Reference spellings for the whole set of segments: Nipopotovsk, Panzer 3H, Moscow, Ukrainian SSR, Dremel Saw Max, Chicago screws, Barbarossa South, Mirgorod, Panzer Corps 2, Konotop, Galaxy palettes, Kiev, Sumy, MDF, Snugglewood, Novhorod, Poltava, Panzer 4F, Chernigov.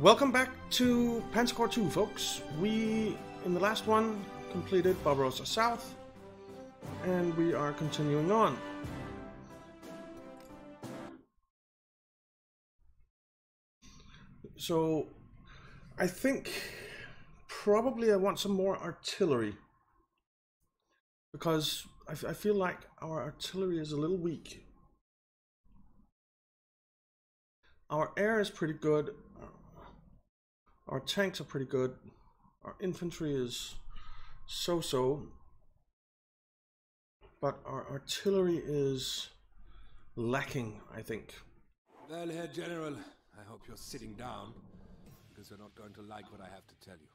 Welcome back to Panzer Corps 2, folks. We, in the last one, completed Barbarossa South, and we are continuing on. So, I think probably I want some more artillery, because I feel like our artillery is a little weak. Our air is pretty good. Our tanks are pretty good. Our infantry is so-so. But our artillery is lacking, I think. Well, Herr General, I hope you're sitting down, because you're not going to like what I have to tell you.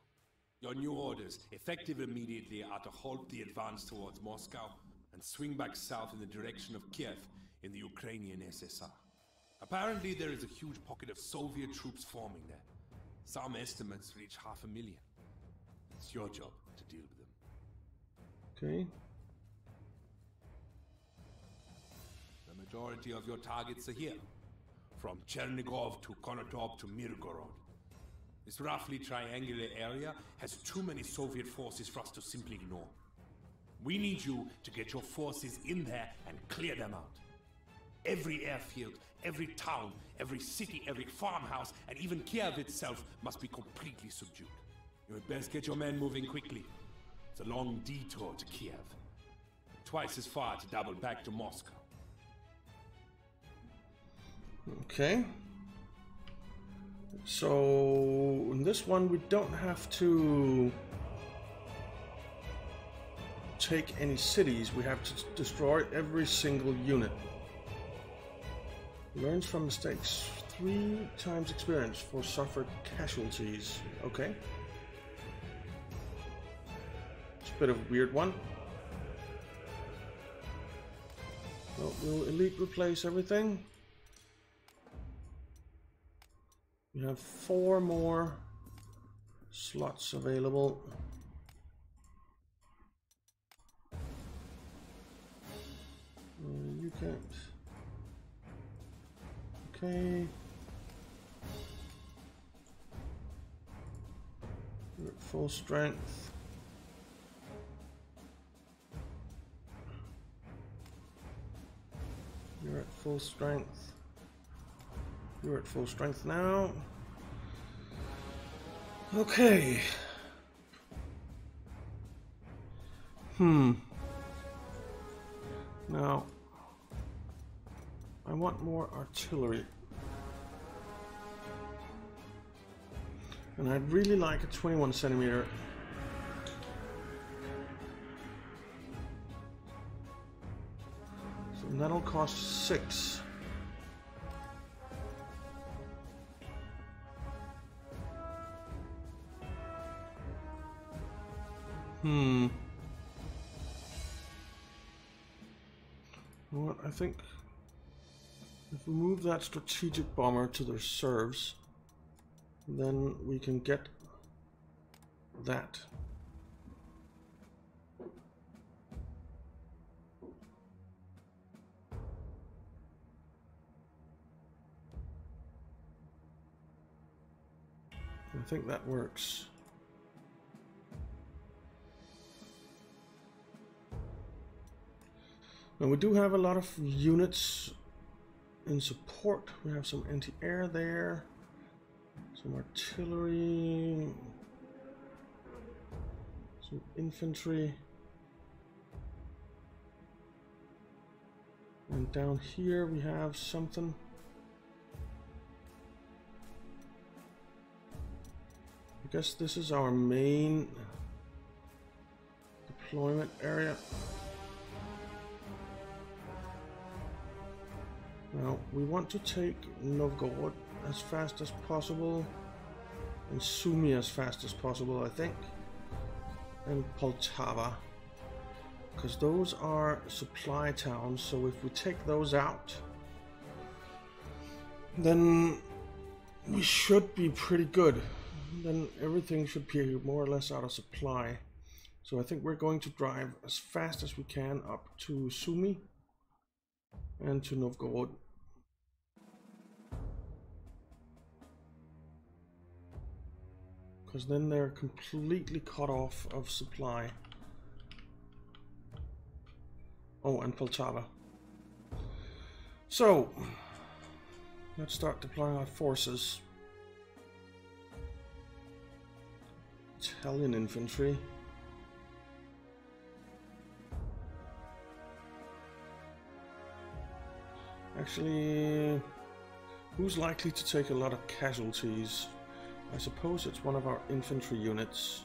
Your new orders, effective immediately, are to halt the advance towards Moscow and swing back south in the direction of Kiev in the Ukrainian SSR. Apparently, there is a huge pocket of Soviet troops forming there. Some estimates reach 500,000. It's your job to deal with them. Okay. The majority of your targets are here, from Chernigov to Konotop to Mirgorod. This roughly triangular area has too many Soviet forces for us to simply ignore. We need you to get your forces in there and clear them out. Every airfield, every town, every city, every farmhouse, and even Kiev itself must be completely subdued. You had best get your men moving quickly. It's a long detour to Kiev. Twice as far to double back to Moscow. Okay. So, in this one, we don't have to take any cities. We have to destroy every single unit. Learns from mistakes. 3 times experience for suffered casualties. Okay. It's a bit of a weird one. Well, we'll elite replace everything. We have 4 more slots available. You can't. Okay. We're at full strength. You're at full strength. You're at full strength now. Okay. Now, I want more artillery. And I'd really like a 21 centimeter. So that'll cost 6. Well, I think if we move that strategic bomber to the reserves, then we can get that. I think that works. Now we do have a lot of units in support. We have some anti-air there. Some artillery, some infantry, and down here we have something. I guess this is our main deployment area. Now we want to take Novhorod as fast as possible, and Sumy as fast as possible, I think, and Poltava, because those are supply towns. So if we take those out, then we should be pretty good. Then everything should be more or less out of supply. So I think we're going to drive as fast as we can up to Sumy and to Novhorod. because then they're completely cut off of supply. Oh, and Poltava. So, let's start deploying our forces. Italian infantry. Actually, who's likely to take a lot of casualties? I suppose it's one of our infantry units.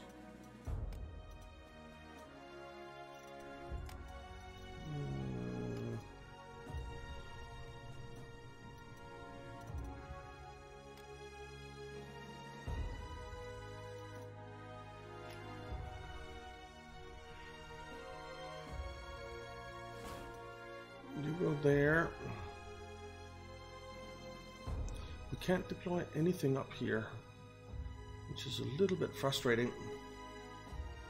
You go there. We can't deploy anything up here, which is a little bit frustrating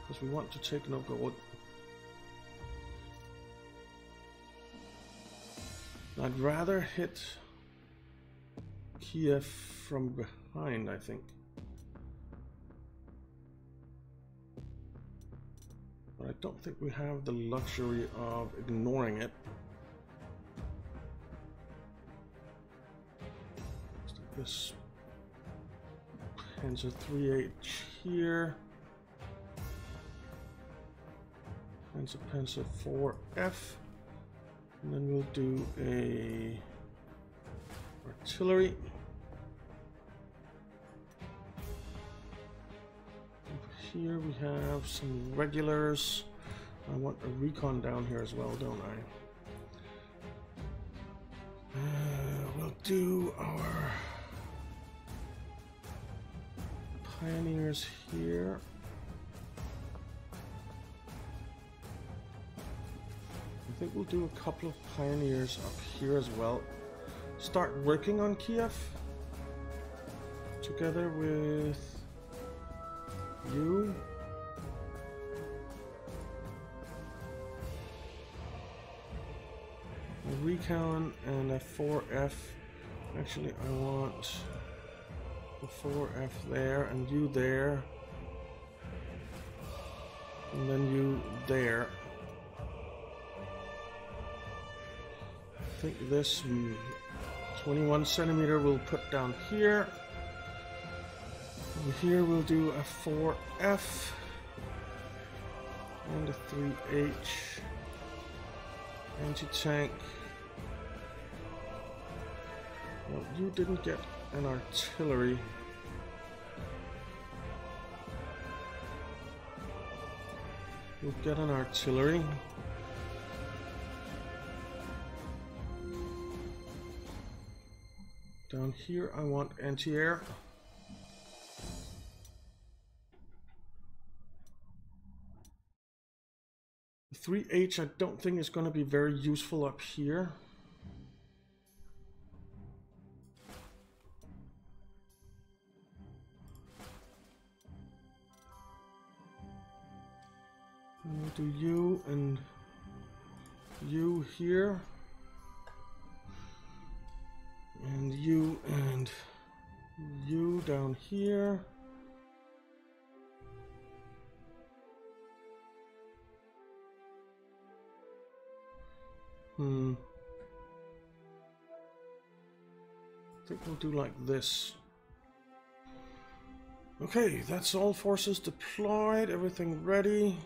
because we want to take Novhorod. I'd rather hit Kiev from behind, I think. But I don't think we have the luxury of ignoring it. Let's take this Panzer 3H here, and a Panzer 4F, and then we'll do a artillery over here. We have some regulars. I want a recon down here as well, don't I? We'll do our pioneers here. I think we'll do a couple of pioneers up here as well. Start working on Kiev together with you. A recon and a 4F. Actually, I want the 4F there, and you there, and then you there. I think this 21 centimeter we'll put down here. Over here we'll do a 4F and a 3H anti-tank. Well, you didn't get and artillery. We'll get an artillery. Down here I want anti-air. The 3H I don't think is going to be very useful up here. We'll do you and you here, and you down here. I think we'll do like this. Okay, that's all forces deployed, everything ready.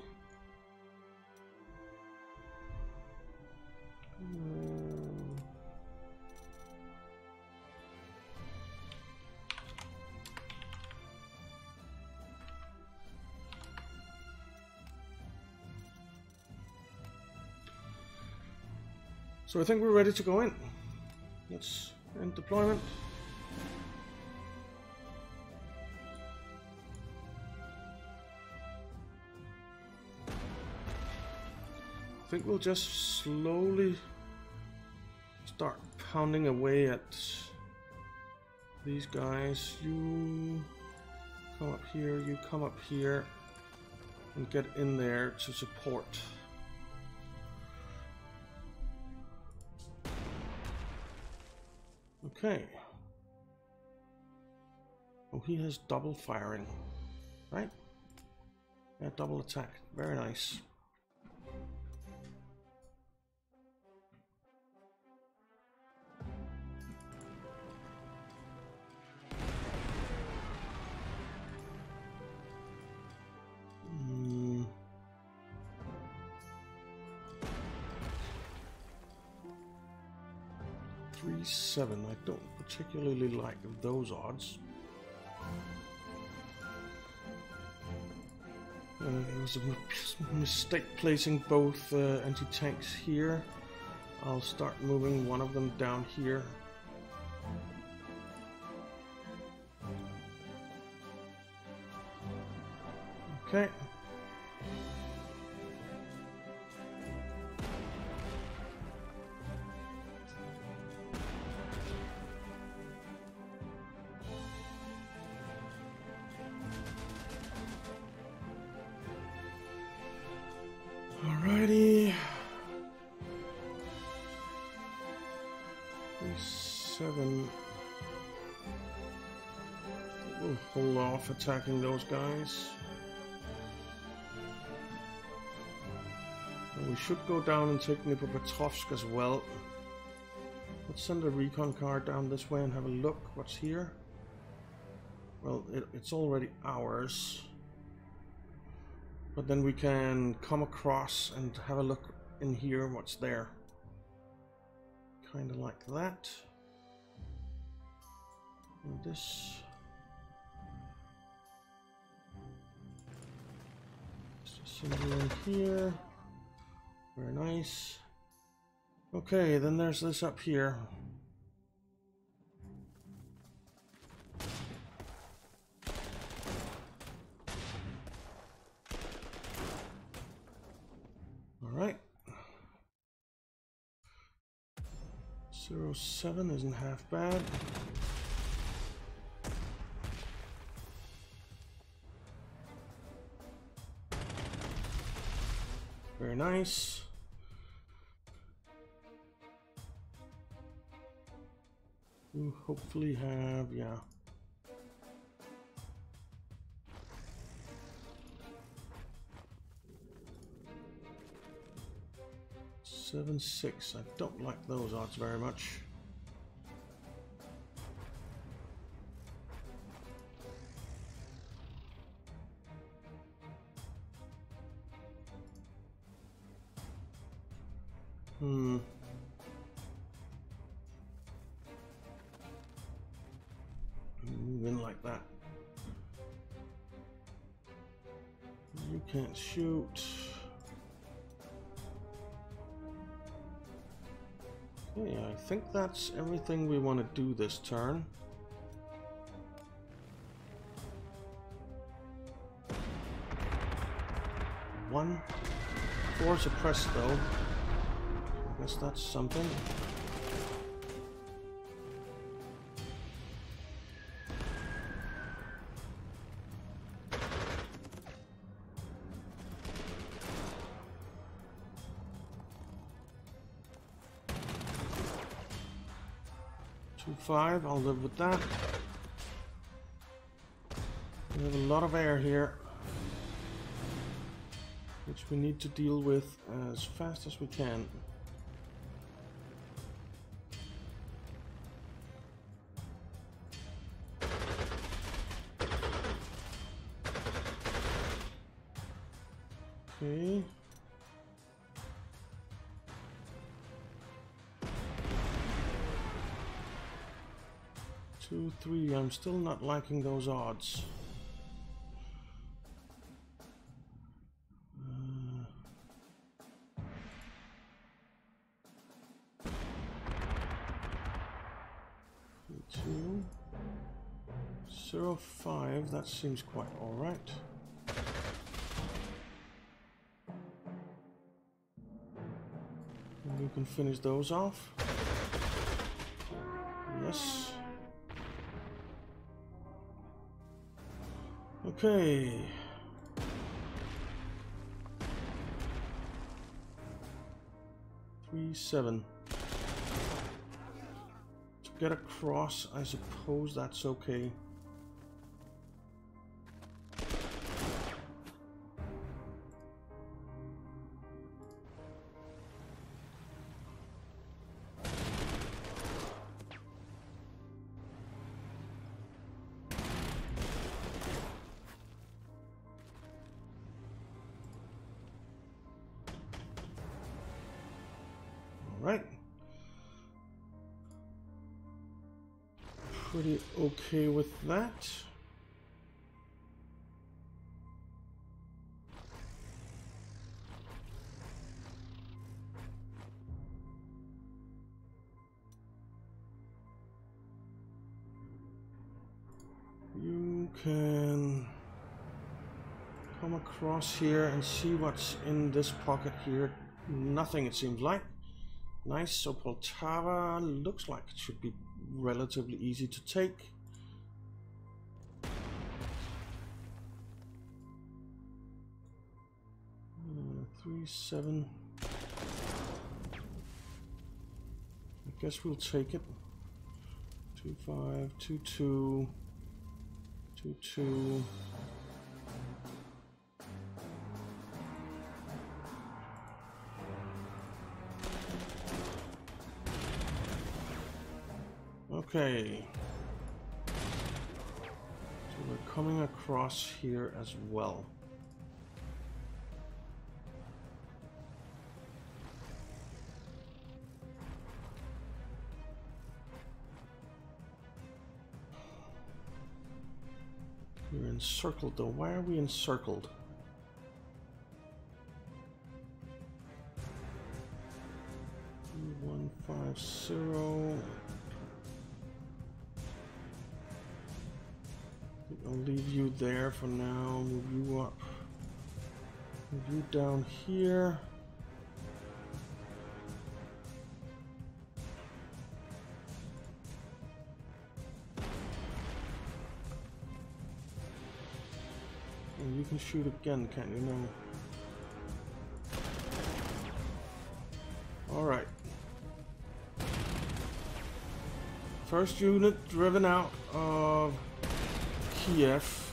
So I think we're ready to go in. Let's end deployment. I think we'll just slowly start pounding away at these guys. You come up here, you come up here, and get in there to support. Okay. Oh, he has double firing. right? Yeah, double attack, very nice. Seven. I don't particularly like those odds. It was a mistake placing both anti-tanks here. I'll start moving one of them down here. Okay. Attacking those guys. And we should go down and take Nipopotovsk as well. Let's send a recon car down this way and have a look what's here. Well, it's already ours, but then we can come across and have a look in here what's there, kind of like that. And this in here, very nice. Okay, then there's this up here. All right, 07 isn't half bad. Very nice. You hopefully have, yeah. Seven, six. I don't like those odds very much. Move in like that. You can't shoot. Okay, I think that's everything we want to do this turn. One. Four suppressed though. Guess that's something. Two, five, I'll live with that. We have a lot of air here, which we need to deal with as fast as we can. I'm still not liking those odds. Two, 05, that seems quite all right. And we can finish those off. Yes. Okay. Three, seven. To get across, I suppose that's okay. pretty okay with that. You can come across here and see what's in this pocket here. Nothing, it seems like. Nice, so Poltava looks like it should be relatively easy to take. Three, seven. I guess we'll take it. 2-5, 2-2. 2-2. Okay, so we're coming across here as well. We're encircled though. Why are we encircled? Two, 1, 5, 0. I'll leave you there for now. Move you up. Move you down here. And you can shoot again, can't you? No. Alright. First unit driven out of Kiev.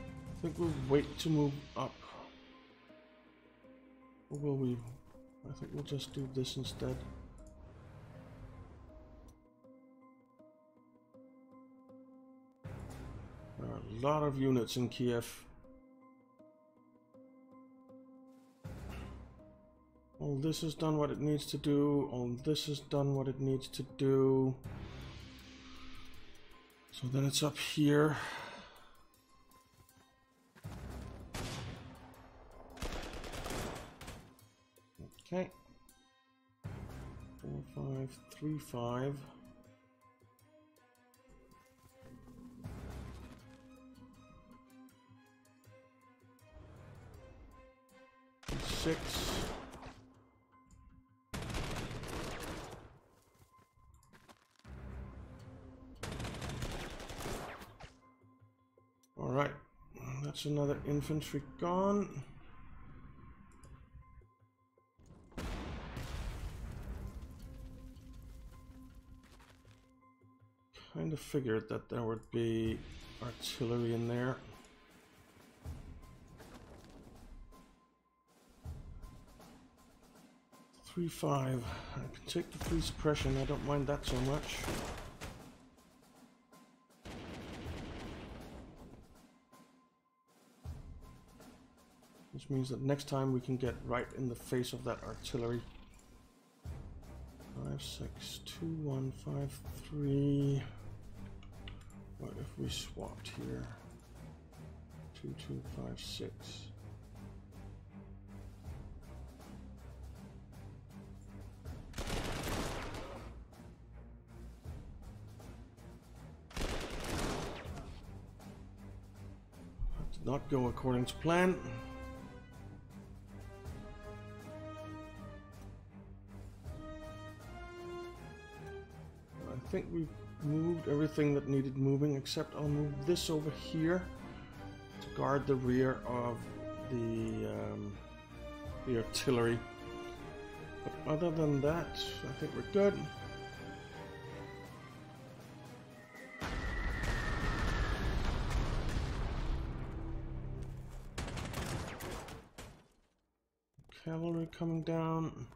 I think we'll wait to move up. Or will we? I think we'll just do this instead. There are a lot of units in Kiev. All this has done what it needs to do. All this has done what it needs to do. So then it's up here. Okay. 4, 5, 3, 5. Six. That's another infantry gone. Kind of figured that there would be artillery in there. Three, 5. I can take the 3 suppression. I don't mind that so much. Which means that next time we can get right in the face of that artillery. 5, 6, 2, 1, 5, 3. What if we swapped here? 2, 2, 5, 6. That did not go according to plan. I think we've moved everything that needed moving, except I'll move this over here to guard the rear of the artillery. But other than that, I think we're good. Cavalry coming down.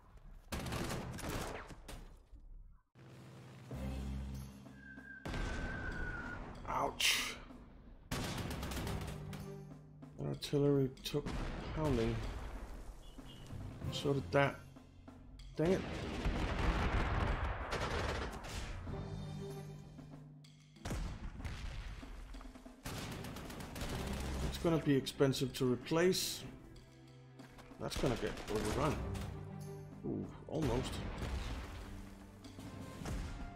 Artillery took pounding. So did that. Dang it. It's gonna be expensive to replace. That's gonna get overrun. Ooh, almost.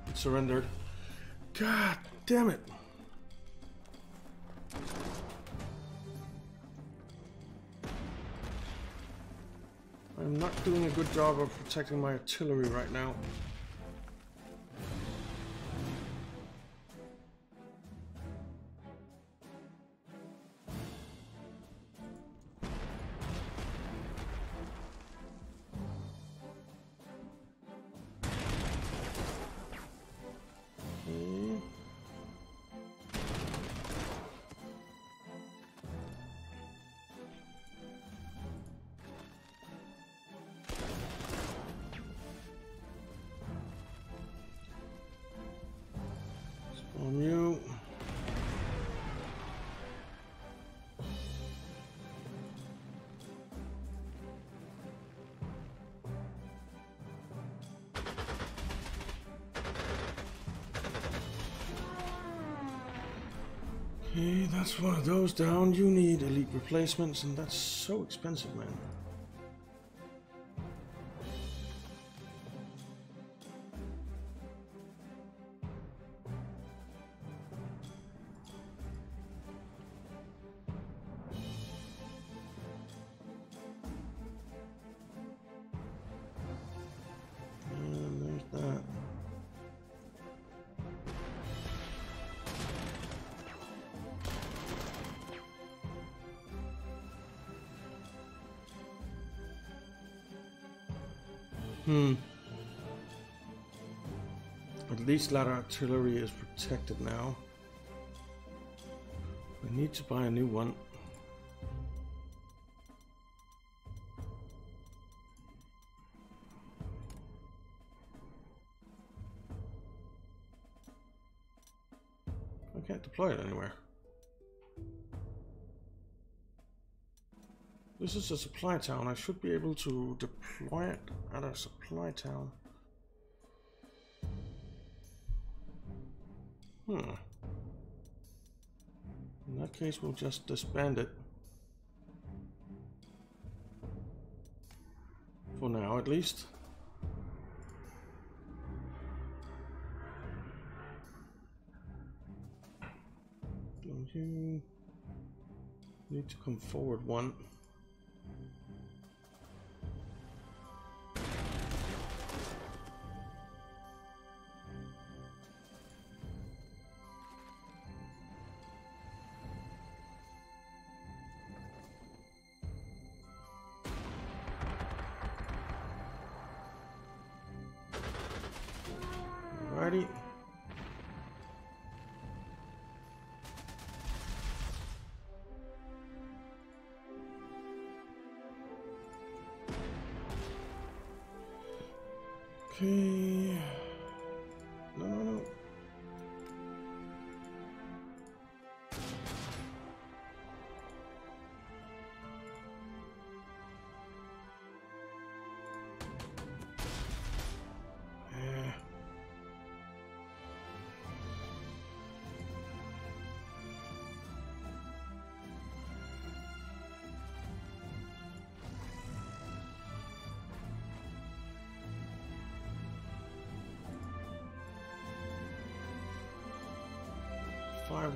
It surrendered. God damn it. I'm not doing a good job of protecting my artillery right now. Okay, that's one of those down. You need elite replacements, and that's so expensive, man. At least light artillery is protected now. We need to buy a new one. I can't deploy it anywhere. This is a supply town. I should be able to deploy it at a supply town. In that case, we'll just disband it. For now, at least. You need to come forward one. Okay. No. Yeah.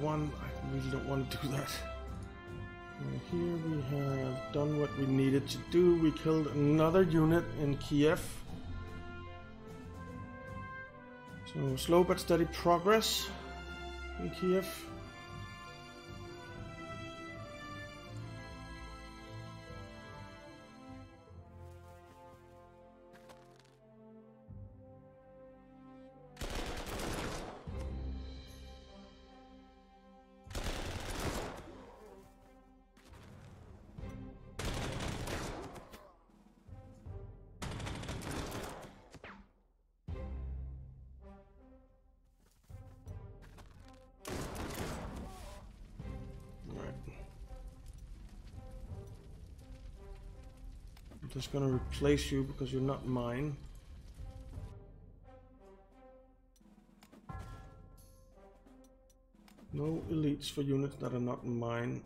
One, I really don't want to do that. And here we have done what we needed to do. We killed another unit in Kiev. So slow but steady progress in Kiev. that's gonna replace you because you're not mine. No elites for units that are not mine.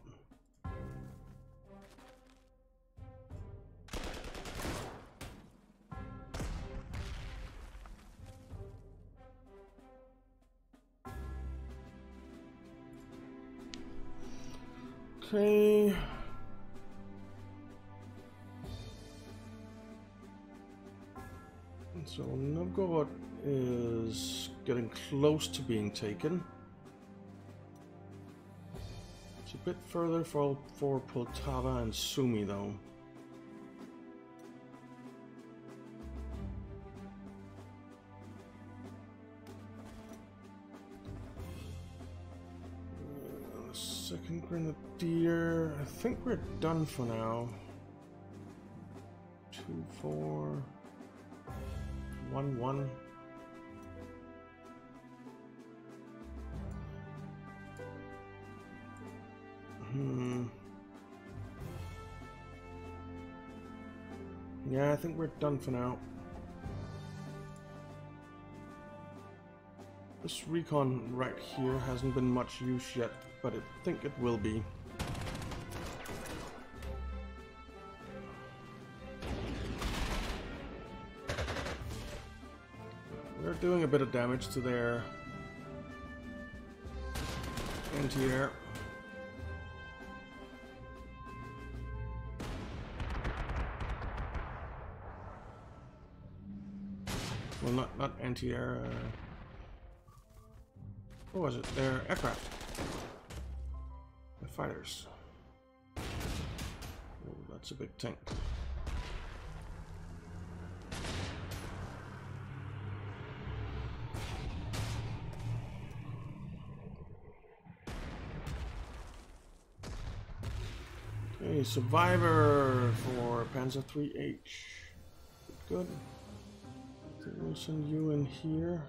Okay. So Novhorod is getting close to being taken. It's a bit further for Poltava and Sumy though. Second Grenadier, I think we're done for now. 2, 4, 1, 1. Yeah, I think we're done for now. This recon right here hasn't been much use yet, but I think it will be. We're doing a bit of damage to their anti-air. Well, not anti-air. What was it? Their aircraft. The fighters. Oh, that's a big tank. Okay, survivor for Panzer 3H. Good. We'll send you in here.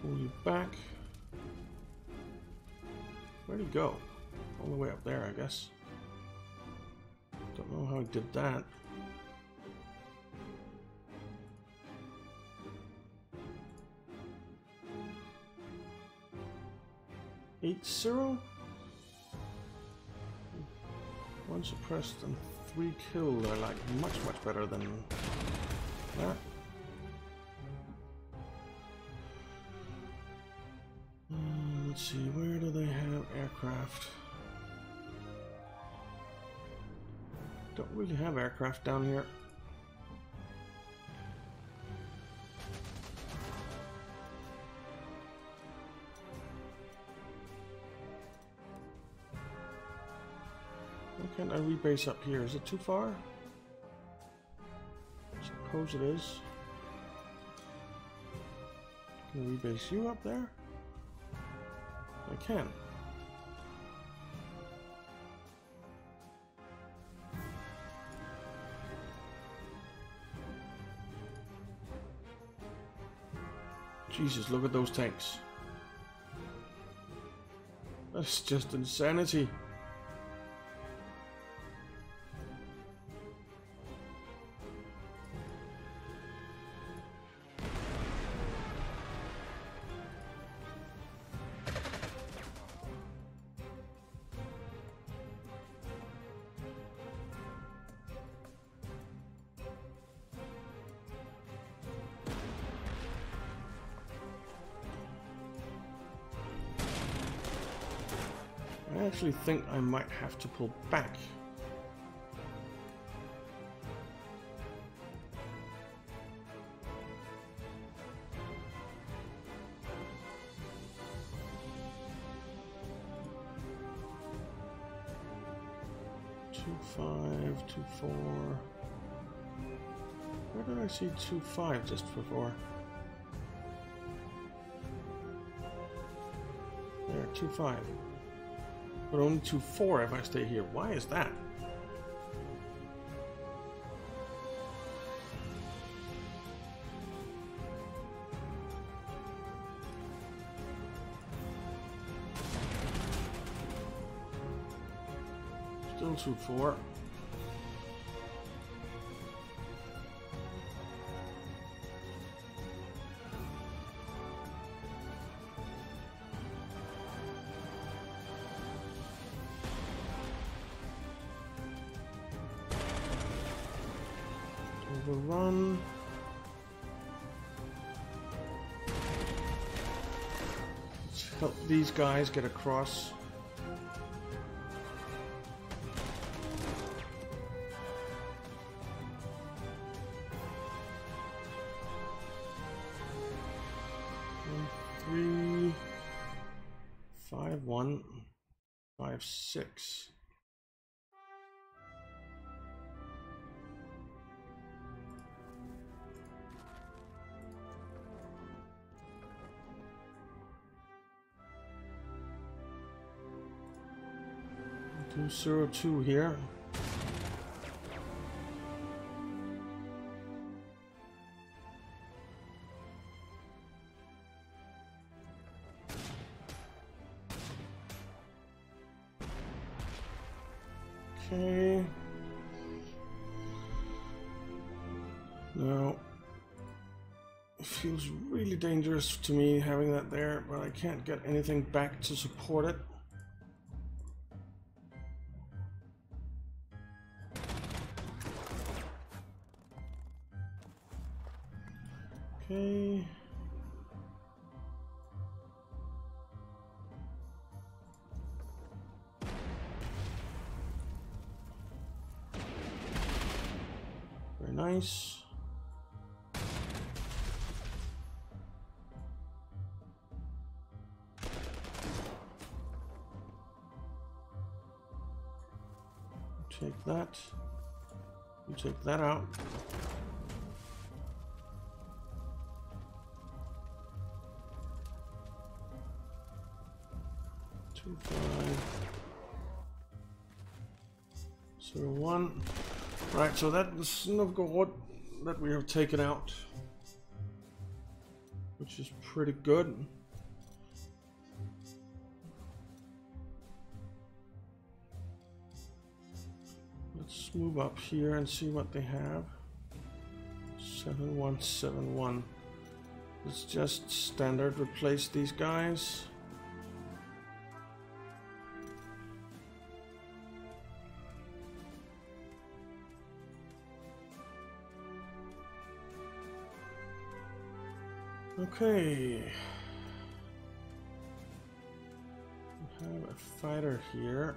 Pull you back. Where'd he go? All the way up there, I guess. Don't know how he did that. Zero? One suppressed and 3 killed are like much better than that. Let's see, where do they have aircraft? Don't really have aircraft down here. Can I rebase up here? Is it too far? I suppose it is. Can I rebase you up there? I can. Jesus, look at those tanks. That's just insanity. I actually think I might have to pull back. Two, 5, 2, 4. Where did I see 2, 5 just before? There, 2, 5. But only 2, 4 if I stay here. Why is that? Don't shoot four. Overrun. Let's help these guys get across. Six. Do 02 here. Okay. Now, it feels really dangerous to me having that there, but I can't get anything back to support it. Okay. Nice. Take that. You take that out. Two, 5 0 1. Right, so that the Snugglewood that we have taken out, which is pretty good. Let's move up here and see what they have. 7171. It's just standard. Replace these guys. Okay, we have a fighter here.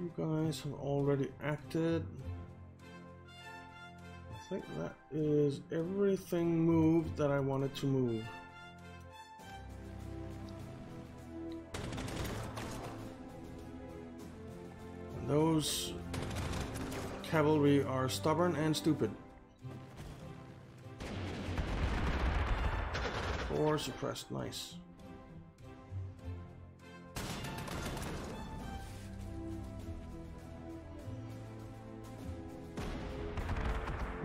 You guys have already acted. I think that is everything moved that I wanted to move. Those cavalry are stubborn and stupid. Or suppressed, nice.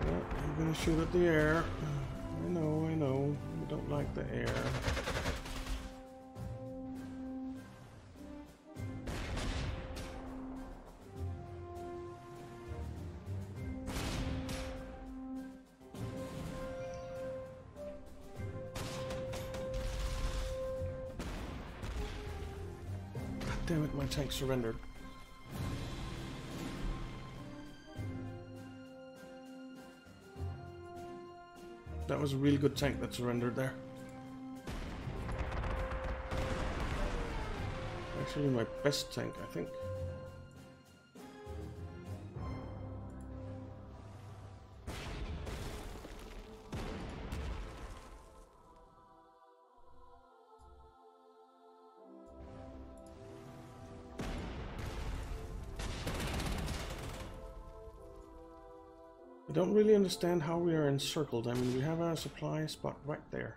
Well, I'm gonna shoot at the air. I know, I don't like the air. Damn it, my tank surrendered. That was a really good tank that surrendered there. Actually, my best tank, I think. Don't really understand how we are encircled. I mean, we have our supply spot right there.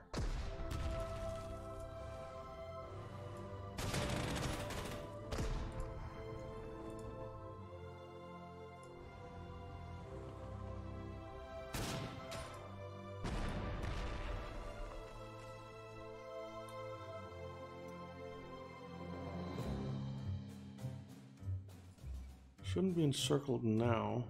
Shouldn't be encircled now.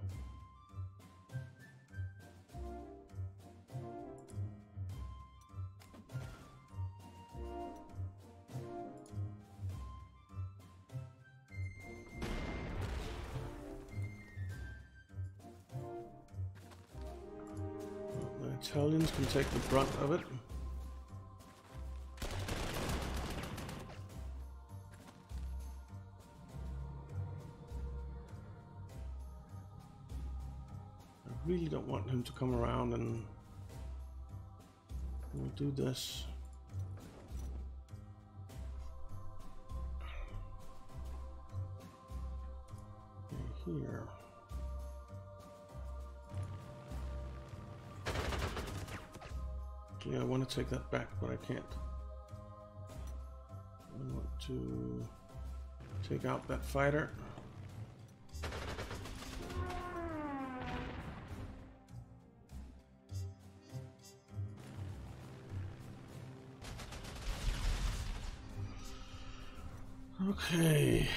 The Italians can take the brunt of it. Really don't want him to come around and we'll do this. Okay, here. Okay, I want to take that back, but I can't. I want to take out that fighter. Okay.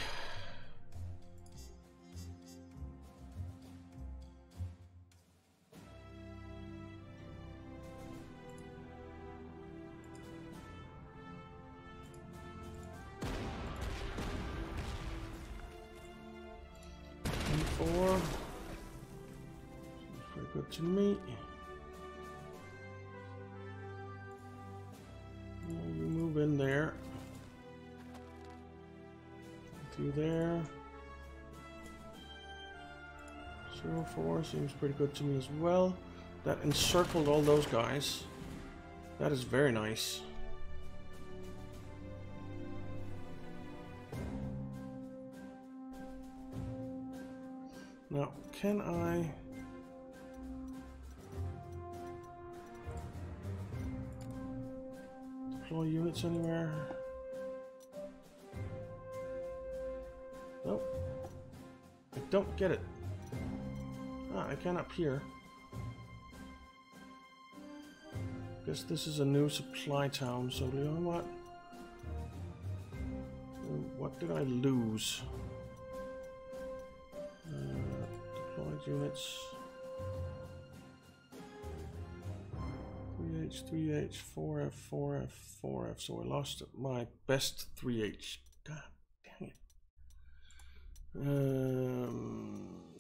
Four. Very good to me. You move in there. Through there. 0-4 seems pretty good to me as well. That encircled all those guys. That is very nice. Now, can I... deploy units anywhere? Nope. I don't get it. Ah, I can up here. Guess this is a new supply town, so you know what? What did I lose? Deployed units. 3H, 3H, 4F, 4F, 4F. So I lost my best 3H. God.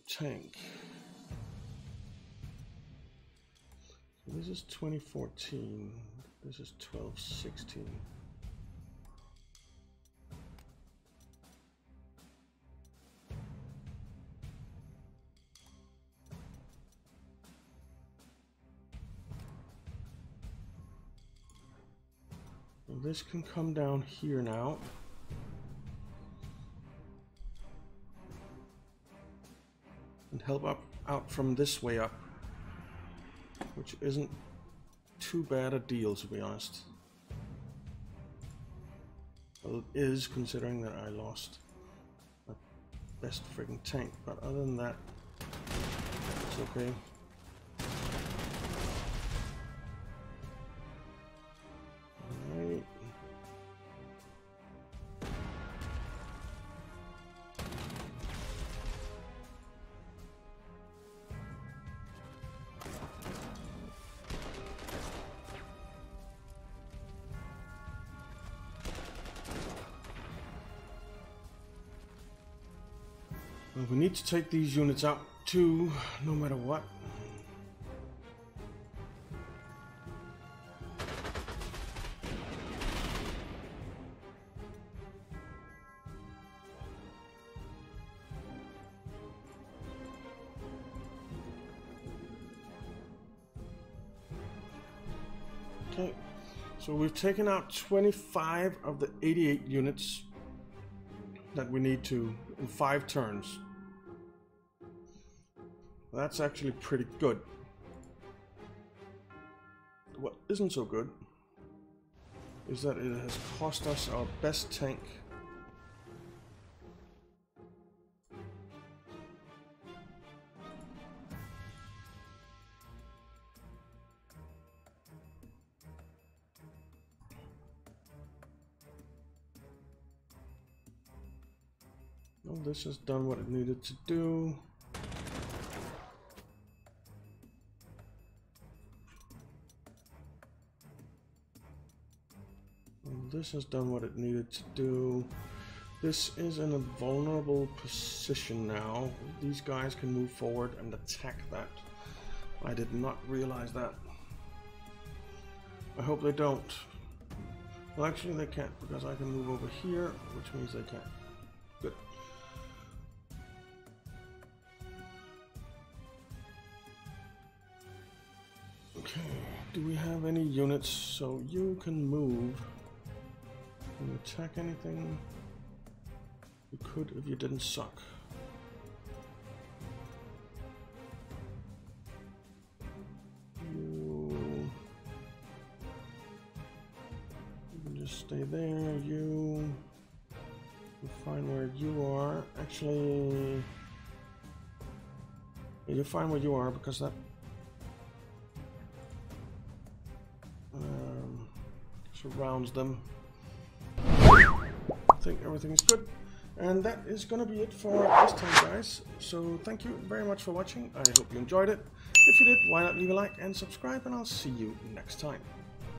Tank. So this is 2014. This is 1216. Well, this can come down here now. And help up out from this way up, which isn't too bad a deal, to be honest. Well, it is, considering that I lost my best friggin' tank, but other than that, it's okay. We need to take these units out too, no matter what. Okay, so we've taken out 25 of the 88 units that we need to in 5 turns. That's actually pretty good. What isn't so good is that it has cost us our best tank. Well, this has done what it needed to do. This has done what it needed to do. This is in a vulnerable position now. These guys can move forward and attack that. I did not realize that. I hope they don't. Well, actually they can't, because I can move over here, which means they can't. Good. Okay, do we have any units? So you can move. Can you attack anything? You could if you didn't suck. You can just stay there. You find where you are. Actually, you find where you are, because that surrounds them. I think everything is good, and that is gonna be it for this time, guys. So thank you very much for watching. I hope you enjoyed it. If you did, why not leave a like and subscribe, and I'll see you next time.